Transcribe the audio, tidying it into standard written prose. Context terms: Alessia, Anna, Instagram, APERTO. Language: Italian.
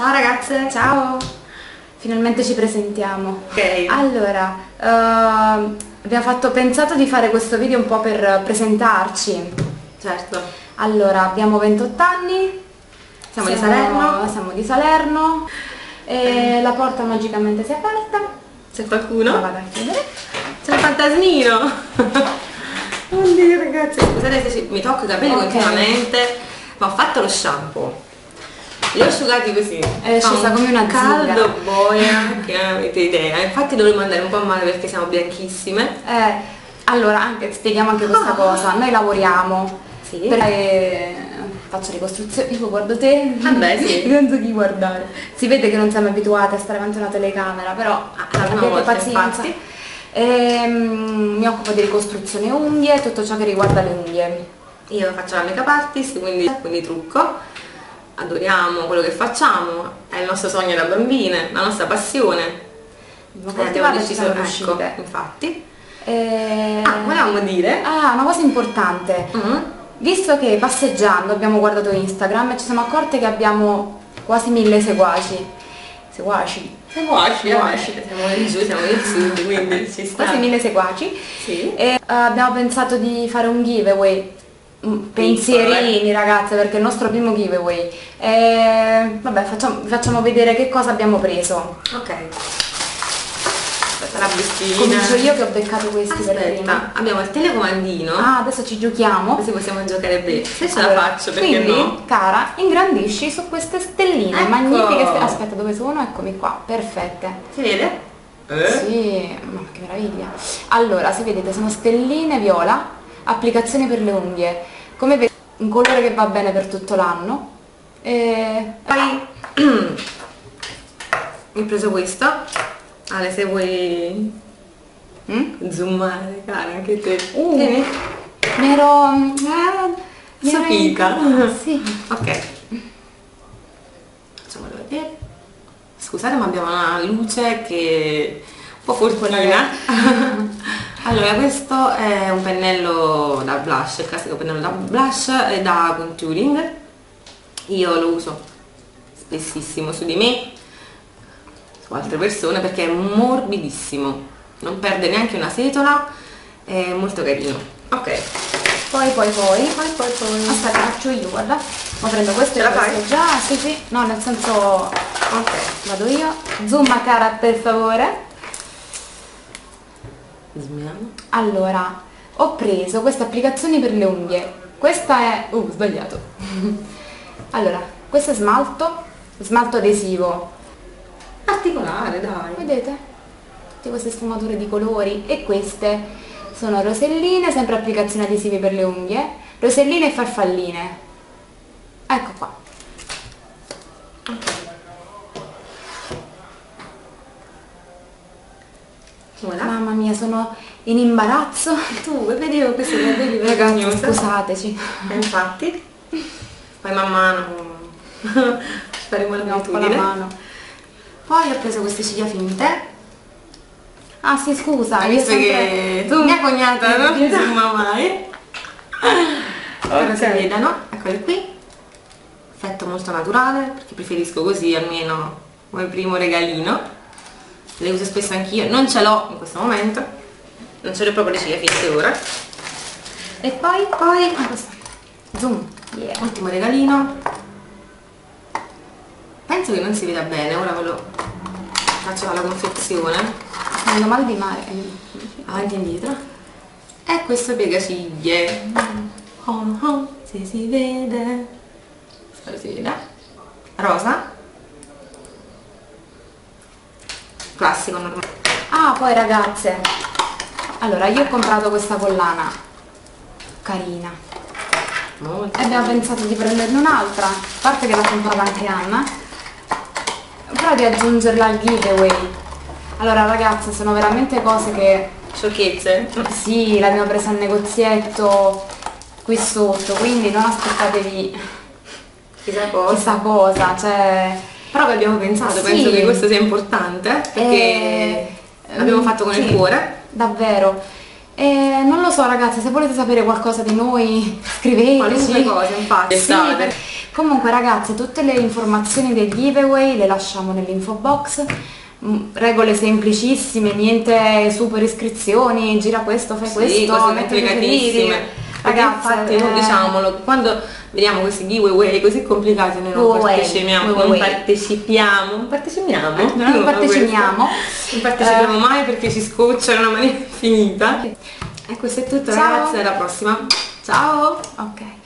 Ciao ragazze, ciao! Finalmente ci presentiamo. Ok. Allora, pensato di fare questo video un po' per presentarci. Certo. Allora, abbiamo 28 anni, siamo di Salerno e la porta magicamente si è aperta. C'è qualcuno? No, vado a chiedere. C'è un fantasmino! Oddio ragazzi, scusate se mi tocco i capelli continuamente, ma ho fatto lo shampoo. Li ho asciugati così, è scesa come una caldo boia che non avete idea, infatti dovremmo andare un po' male perché siamo bianchissime. Allora spieghiamo anche questa cosa, noi lavoriamo, sì. Faccio ricostruzione, io guardo te, vabbè sì, non so chi guardare, si vede che non siamo abituate a stare davanti a una telecamera, però abbiate pazienza. Mi occupo di ricostruzione unghie, tutto ciò che riguarda le unghie. Io faccio la make up artist, quindi trucco. Adoriamo quello che facciamo, è il nostro sogno da bambine, la nostra passione. Abbiamo deciso, ecco, infatti. Volevamo dire una cosa importante. Visto che passeggiando abbiamo guardato Instagram e ci siamo accorte che abbiamo quasi 1000 seguaci. Siamo lì giù, siamo lì su, quindi ci sta. Quasi 1000 seguaci. Sì. E abbiamo pensato di fare un giveaway. Pensierini ragazze, perché il nostro primo giveaway. Vabbè, facciamo vedere che cosa abbiamo preso. Ok. Aspetta, la bustina. Comincio io che ho beccato questi. Aspetta, per prima. Abbiamo il telecomandino. Adesso ci giochiamo. Così possiamo giocare bene. Se ce la faccio, perché quindi, no? Cara, ingrandisci su queste stelline, ecco. Magnifiche stelline. Aspetta, dove sono? Eccomi qua, perfette. Si vede? Sì, ma che meraviglia. Allora, se vedete sono stelline viola. Applicazione per le unghie, come vedete un colore che va bene per tutto l'anno. Poi ho preso questo. Ale, se vuoi zoomare, cara, anche te. Sì. Ok, facciamolo vedere. Scusate, ma abbiamo una luce che un po' fortunata. Allora, questo è un pennello da blush, il classico pennello da blush e da contouring. Io lo uso spessissimo su di me, su altre persone, perché è morbidissimo, non perde neanche una setola, è molto carino. Ok, poi aspetta, faccio io, guarda, ma prendo questo e la faccio già, sì, no, nel senso, ok, vado io, zoom cara per favore. Allora, ho preso queste applicazioni per le unghie. Questa è... sbagliato. Allora, questo è smalto adesivo. Particolare, dai. Vedete? Tutte queste sfumature di colori. E queste sono roselline, sempre applicazioni adesive per le unghie. Roselline e farfalline. Ecco qua. Voilà. Mamma mia, sono in imbarazzo. Tu vedevo questo capelli vergognoso. Scusateci. Infatti. Poi man mano faremo l'abitudine. Poi ho preso queste ciglia finte. Ah sì, scusa. Hai visto che tu mia cognata non mi insomma mai. Però si vedano. Eccole qui. Effetto molto naturale, perché preferisco così almeno come primo regalino. Le uso spesso anch'io, non ce l'ho in questo momento, non ce l'ho proprio le ciglia finte ora. E poi zoom, ultimo regalino, penso che non si veda bene, ora ve lo faccio alla confezione, meno male di mare, avanti e indietro, e questo piegaciglie, se si vede, rosa. Classico normale. Poi ragazze, allora io ho comprato questa collana carina, molto, e abbiamo pensato di prenderne un'altra, a parte che l'ha comprata anche Anna, però di aggiungerla al giveaway. Allora ragazze, sono veramente cose che... sciocchezze? Sì, l'abbiamo presa al negozietto qui sotto, quindi non aspettatevi chissà cosa, cioè... Però che abbiamo pensato, sì. Penso che questo sia importante, perché l'abbiamo fatto con il cuore. Davvero. E non lo so ragazzi, se volete sapere qualcosa di noi scrivete qualunque cosa, infatti sì. Comunque ragazzi, tutte le informazioni del giveaway le lasciamo nell'info box, regole semplicissime, niente super iscrizioni, gira questo, fai questo, cose complicatissime. Ragazzi, infatti noi diciamolo, quando vediamo questi giveaway così complicati noi non partecipiamo mai, perché ci scoccia in una maniera infinita. Ecco, questo è tutto, ciao ragazzi, alla prossima, ciao. Ok.